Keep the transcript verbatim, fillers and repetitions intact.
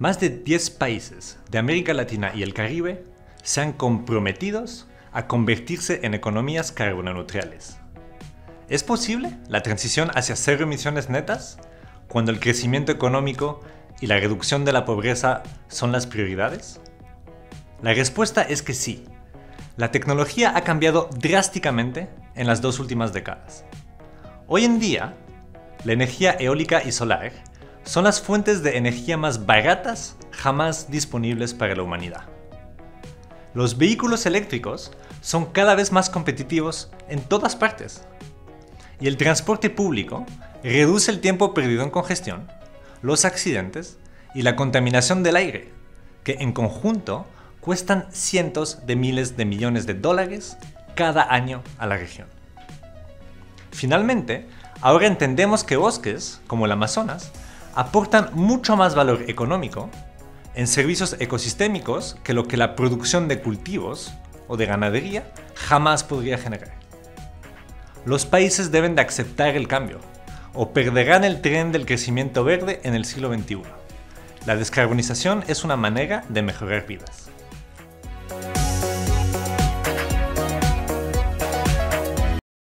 Más de diez países de América Latina y el Caribe se han comprometido a convertirse en economías carboneutrales. ¿Es posible la transición hacia cero emisiones netas cuando el crecimiento económico y la reducción de la pobreza son las prioridades? La respuesta es que sí. La tecnología ha cambiado drásticamente en las dos últimas décadas. Hoy en día, la energía eólica y solar son las fuentes de energía más baratas jamás disponibles para la humanidad. Los vehículos eléctricos son cada vez más competitivos en todas partes. Y el transporte público reduce el tiempo perdido en congestión, los accidentes y la contaminación del aire, que en conjunto cuestan cientos de miles de millones de dólares cada año a la región. Finalmente, ahora entendemos que bosques, como el Amazonas, aportan mucho más valor económico en servicios ecosistémicos que lo que la producción de cultivos o de ganadería jamás podría generar. Los países deben de aceptar el cambio o perderán el tren del crecimiento verde en el siglo veintiuno. La descarbonización es una manera de mejorar vidas.